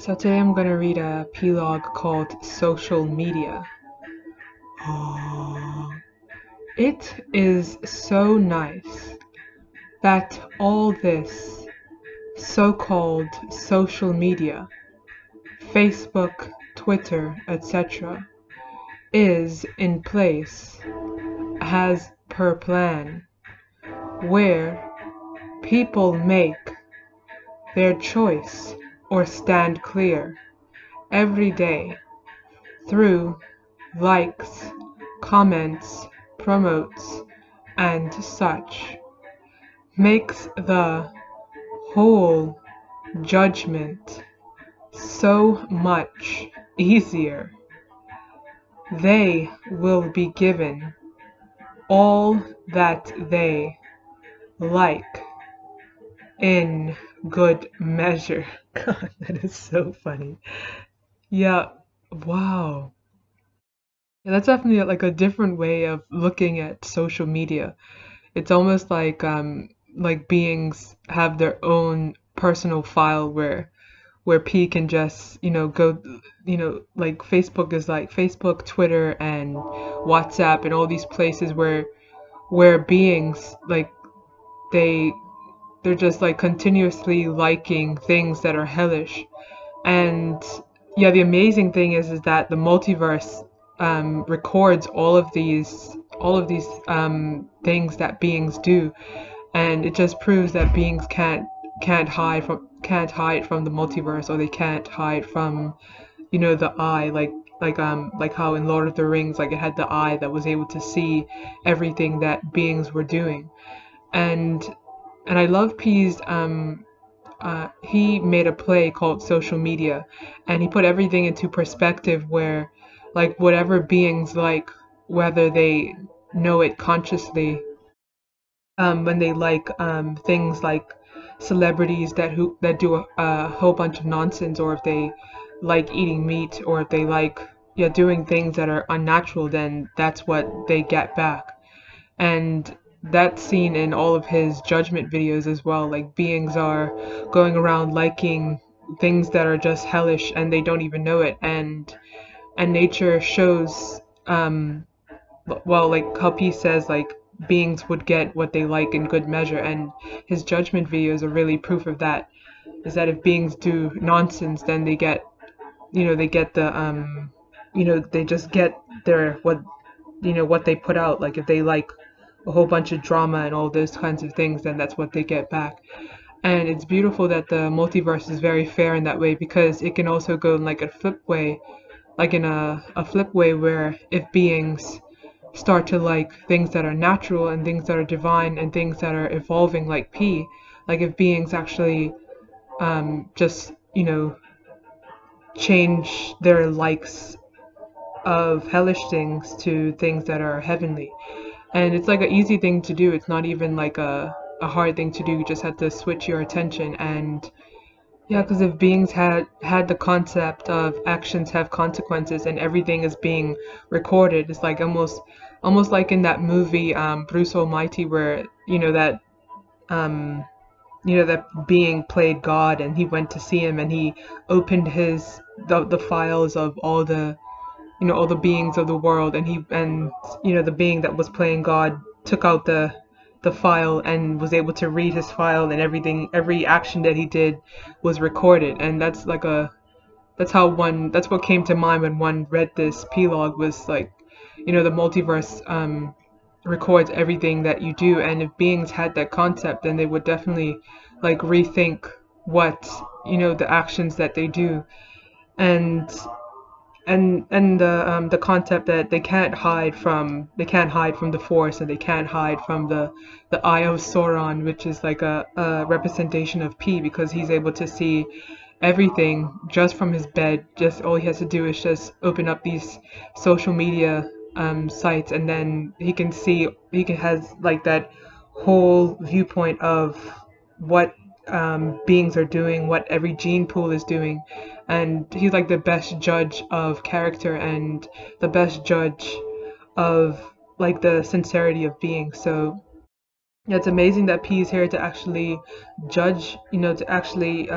So today I'm going to read a plog called Social Media. Oh, it is so nice that all this so-called social media, Facebook, Twitter, etc., is in place as per plan, where people make their choice or stand clear every day through likes, comments, promotes, and such, makes the whole judgment so much easier. They will be given all that they like in good measure. God, that is so funny. Yeah, wow. Yeah, that's definitely like a different way of looking at social media. It's almost like beings have their own personal file where P can just, go, like Facebook is like Facebook, Twitter, and WhatsApp, and all these places where beings, like, they're just like continuously liking things that are hellish. And yeah, the amazing thing is that the multiverse records all of these things that beings do, and it just proves that beings can't hide from the multiverse, or they can't hide from the eye, like how in Lord of the Rings, like, it had the eye that was able to see everything that beings were doing. And I love P's, he made a play called Social Media, and he put everything into perspective where, like, whatever beings like, whether they know it consciously, when they like things like celebrities that do a whole bunch of nonsense, or if they like eating meat, or if they like doing things that are unnatural, then that's what they get back. And that's seen in all of his judgment videos as well. Like, beings are going around liking things that are just hellish, and they don't even know it. And nature shows, well, like Kalpi says, like, beings would get what they like in good measure, and his judgment videos are really proof of that. Is that if beings do nonsense, then they get, they just get their what they put out. Like, if they like a whole bunch of drama and all those kinds of things, then that's what they get back. And it's beautiful that the multiverse is very fair in that way, because it can also go in like a flip way, like in a flip way, where if beings start to like things that are natural and things that are divine and things that are evolving, like P, like if beings actually just change their likes of hellish things to things that are heavenly. And it's like an easy thing to do. It's not even like a hard thing to do. You just have to switch your attention. And yeah, because if beings had the concept of actions have consequences, and everything is being recorded, it's like almost like in that movie Bruce Almighty, where that being played God, and he went to see him, and he opened the files of all the all the beings of the world, and the being that was playing God took out the file and was able to read his file, and every action that he did was recorded. And that's what came to mind when one read this plog, was like, the multiverse records everything that you do. And if beings had that concept, then they would definitely like rethink what the actions that they do, and the concept that they can't hide from the Force, and they can't hide from the Eye of Sauron, which is like a representation of P, because he's able to see everything just from his bed. Just all he has to do is just open up these social media sites, and then he has like that whole viewpoint of what beings are doing, what every gene pool is doing. And he's like the best judge of character, and the best judge of like the sincerity of being. So yeah, it's amazing that P is here to actually judge, to actually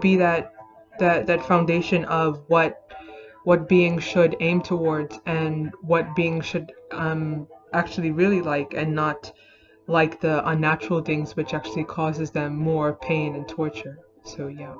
be that foundation of what being should aim towards and what being should actually really like, and not like the unnatural things which actually causes them more pain and torture. So yeah.